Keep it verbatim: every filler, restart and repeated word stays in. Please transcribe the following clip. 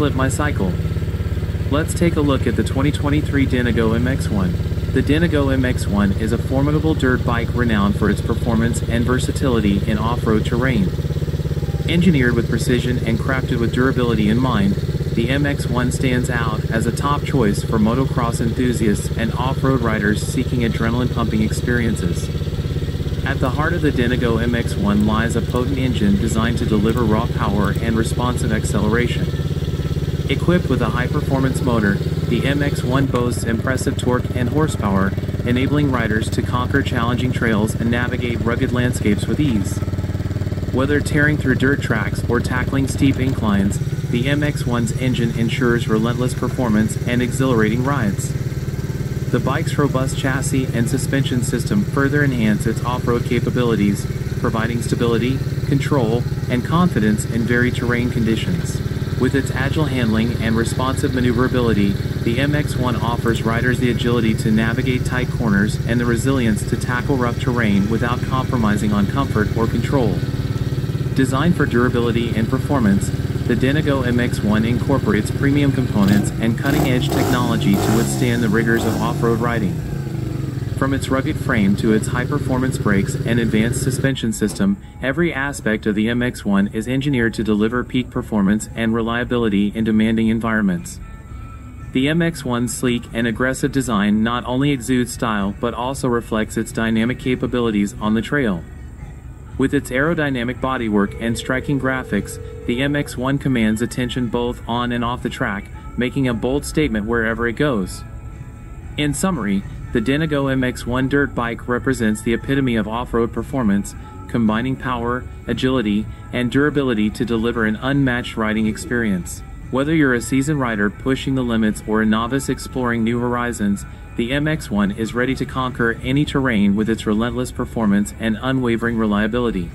Flip My Cycle. Let's take a look at the twenty twenty-three Denago M X one. The Denago M X one is a formidable dirt bike renowned for its performance and versatility in off-road terrain. Engineered with precision and crafted with durability in mind, the M X one stands out as a top choice for motocross enthusiasts and off-road riders seeking adrenaline-pumping experiences. At the heart of the Denago M X one lies a potent engine designed to deliver raw power and responsive acceleration. Equipped with a high-performance motor, the M X one boasts impressive torque and horsepower, enabling riders to conquer challenging trails and navigate rugged landscapes with ease. Whether tearing through dirt tracks or tackling steep inclines, the M X one's engine ensures relentless performance and exhilarating rides. The bike's robust chassis and suspension system further enhance its off-road capabilities, providing stability, control, and confidence in varied terrain conditions. With its agile handling and responsive maneuverability, the M X one offers riders the agility to navigate tight corners and the resilience to tackle rough terrain without compromising on comfort or control. Designed for durability and performance, the Denago M X one incorporates premium components and cutting-edge technology to withstand the rigors of off-road riding. From its rugged frame to its high-performance brakes and advanced suspension system, every aspect of the M X one is engineered to deliver peak performance and reliability in demanding environments. The M X one's sleek and aggressive design not only exudes style but also reflects its dynamic capabilities on the trail. With its aerodynamic bodywork and striking graphics, the M X one commands attention both on and off the track, making a bold statement wherever it goes. In summary, the Denago M X one dirt bike represents the epitome of off-road performance, combining power, agility, and durability to deliver an unmatched riding experience. Whether you're a seasoned rider pushing the limits or a novice exploring new horizons, the M X one is ready to conquer any terrain with its relentless performance and unwavering reliability.